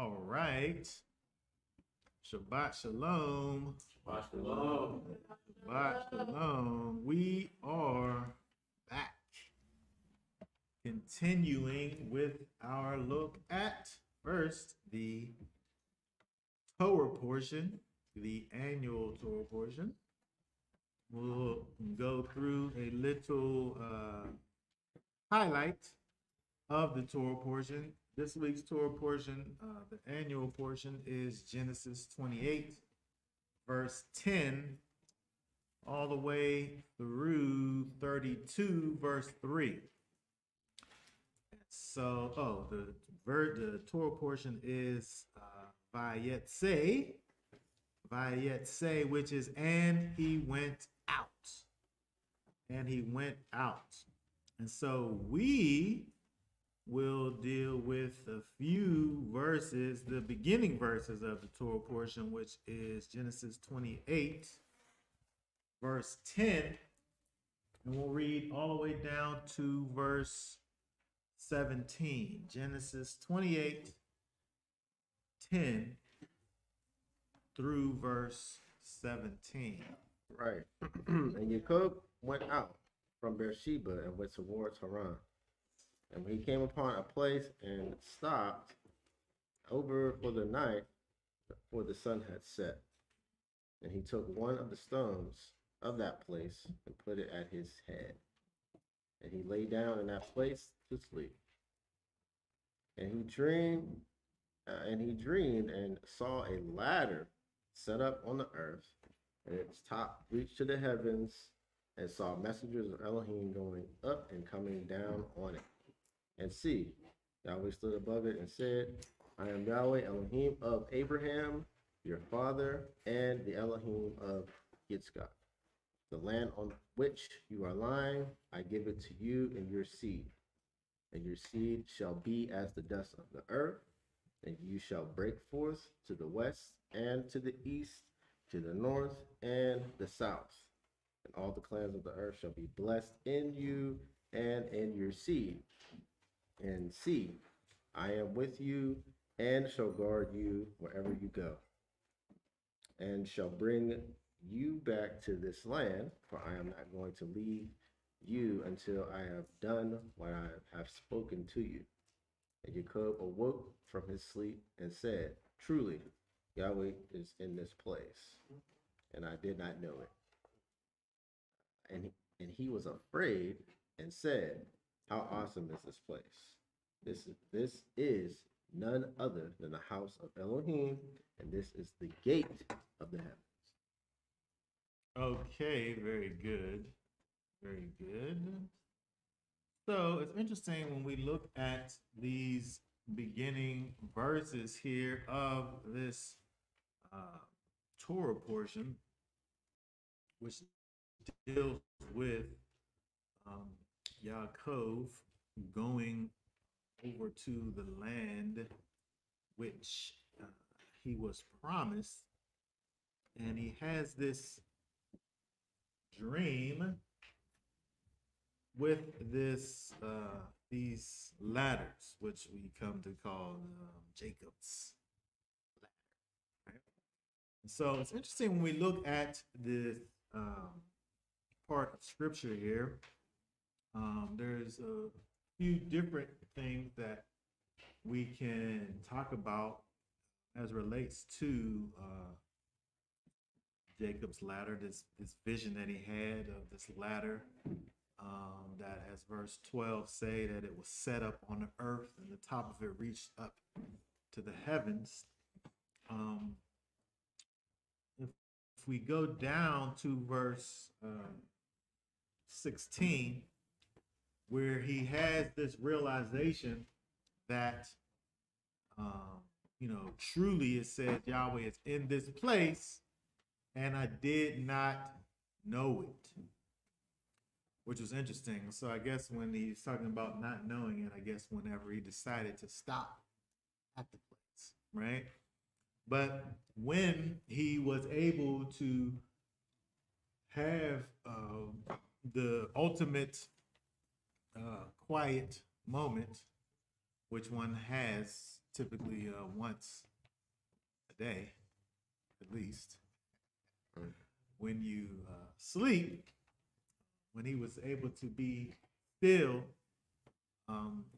All right. Shabbat shalom. Shabbat shalom. Shabbat shalom. We are back, continuing with our look at first the Torah portion, the annual Torah portion. We'll go through a little highlight of the Torah portion. This week's Torah portion, the annual portion, is Genesis 28, verse 10, all the way through 32, verse 3. So, the Torah portion is Vayetze, which is, and he went out. And he went out. And so we will deal with a few verses, the beginning verses of the Torah portion, which is Genesis 28, verse 10. And we'll read all the way down to verse 17. Genesis 28, 10 through verse 17. Right. And Yaakov went out from Beersheba and went towards Haran. And when he came upon a place and stopped over for the night, for the sun had set. And he took one of the stones of that place and put it at his head. And he lay down in that place to sleep. And he dreamed and saw a ladder set up on the earth, and its top reached to the heavens, and saw messengers of Elohim going up and coming down on it. And see, Yahweh stood above it and said, I am Yahweh, Elohim of Abraham, your father, and the Elohim of Yitzchak. The land on which you are lying, I give it to you and your seed shall be as the dust of the earth, and you shall break forth to the west and to the east, to the north and the south. And all the clans of the earth shall be blessed in you and in your seed. And see, I am with you and shall guard you wherever you go, and shall bring you back to this land, for I am not going to leave you until I have done what I have spoken to you. And Yaakov awoke from his sleep and said, Truly, Yahweh is in this place, and I did not know it. And he was afraid and said, How awesome is this place? This is none other than the house of Elohim, and this is the gate of the heavens. Okay, very good. Very good. So it's interesting when we look at these beginning verses here of this Torah portion, which deals with Yaakov going over to the land which he was promised, and he has this dream with this these ladders, which we come to call Jacob's ladder. Right? So it's interesting when we look at this part of scripture here. There's a few different things that we can talk about as relates to Jacob's ladder, this vision that he had of this ladder, that as verse 12 say that it was set up on the earth and the top of it reached up to the heavens. If we go down to verse 16, where he has this realization that, truly it says Yahweh is in this place, and I did not know it, which was interesting. So I guess when he's talking about not knowing it, I guess whenever he decided to stop at the place, right? But when he was able to have the ultimate quiet moment, which one has typically once a day, at least. When you sleep, when he was able to be still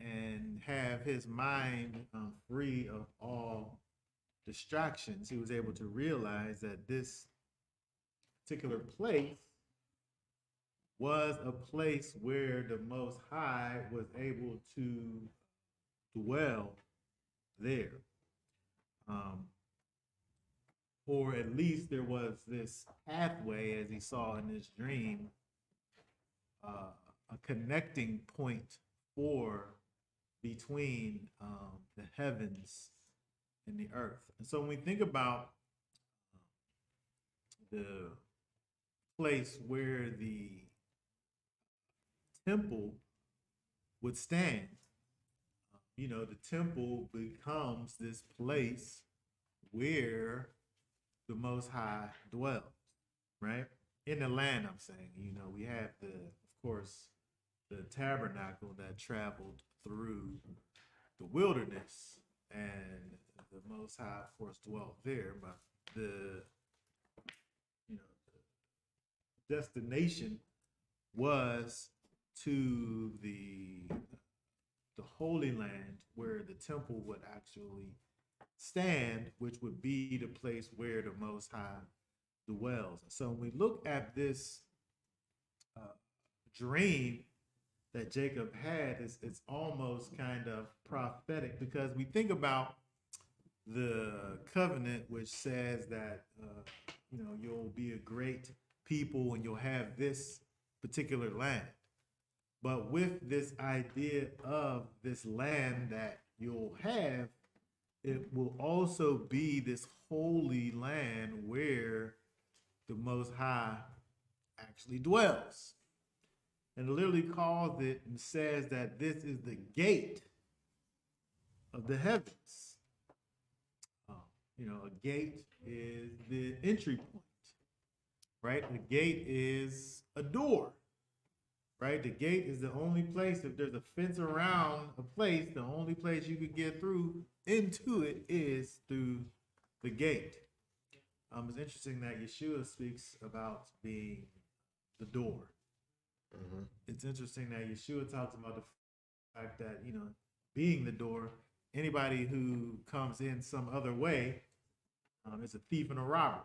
and have his mind free of all distractions, he was able to realize that this particular place was a place where the Most High was able to dwell there. Or at least there was this pathway, as he saw in his dream, a connecting point between the heavens and the earth. And so when we think about the place where the temple would stand, you know, the temple becomes this place where the Most High dwells, right? In the land, I'm saying, you know, we have the, of course, the tabernacle that traveled through the wilderness, and the Most High, of course, dwelt there, but the, you know, the destination was to the Holy Land, where the temple would actually stand, which would be the place where the Most High dwells. So when we look at this dream that Jacob had, it's almost kind of prophetic, because we think about the covenant, which says that you know, you'll be a great people and you'll have this particular land. But with this idea of this land that you'll have, it will also be this holy land where the Most High actually dwells. And literally calls it and says that this is the gate of the heavens. You know, a gate is the entry point, right? The gate is a door, right? The gate is the only place, if there's a fence around a place, the only place you could get through into it is through the gate. It's interesting that Yeshua speaks about being the door. Mm-hmm. It's interesting that Yeshua talks about the fact that, you know, being the door, anybody who comes in some other way is a thief and a robber.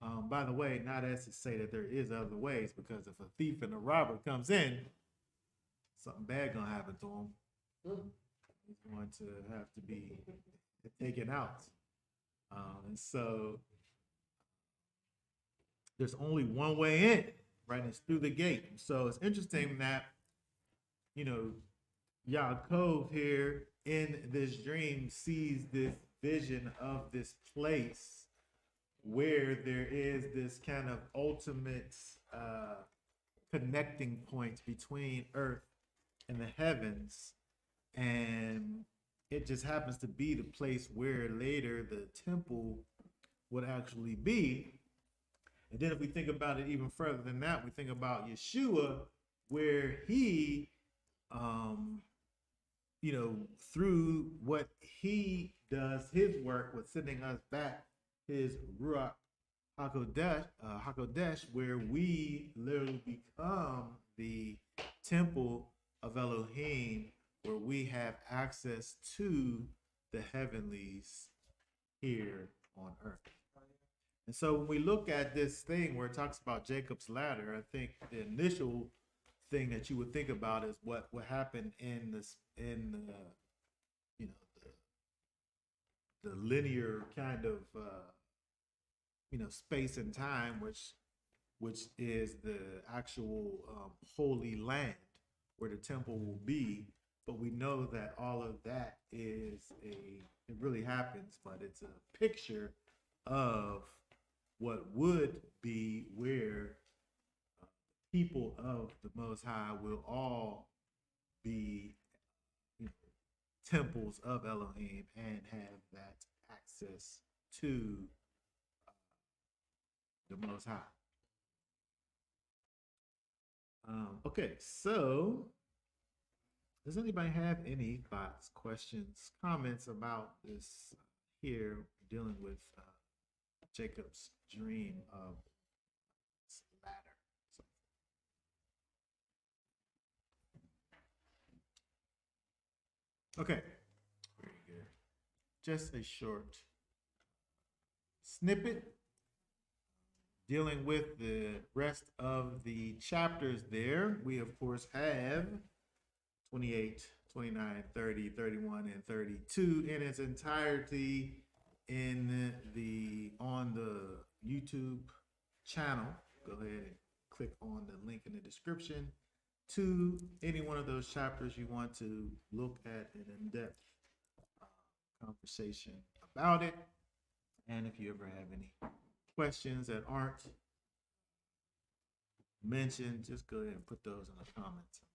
By the way, not as to say that there is other ways, because if a thief and a robber comes in, something bad gonna happen to him. Mm-hmm. He's going to have to be taken out. And so there's only one way in, right? And it's through the gate. So it's interesting that, you know, Yaakov here in this dream sees this vision of this place where there is this kind of ultimate connecting point between earth and the heavens. And it just happens to be the place where later the temple would actually be. And then if we think about it even further than that, we think about Yeshua, where he, you know, through what he does, his work with sending us back his Ruach Hakodesh, where we literally become the temple of Elohim, where we have access to the heavenlies here on earth. And so when we look at this thing where it talks about Jacob's ladder, I think the initial thing that you would think about is what happened in this, in the, you know, the linear kind of you know, space and time, which is the actual holy land where the temple will be. But we know that all of that is it really happens, but it's a picture of what would be where people of the Most High will all be, you know, temples of Elohim and have that access to the Most High. Okay, so Does anybody have any thoughts, questions, comments about this here dealing with Jacob's dream of this ladder? So. Okay, very good. Just a short snippet dealing with the rest of the chapters there. We, of course, have 28, 29, 30, 31, and 32 in its entirety in the on the YouTube channel. Go ahead and click on the link in the description to any one of those chapters you want to look at an in-depth conversation about it. And if you ever have any questions that aren't mentioned, just go ahead and put those in the comments.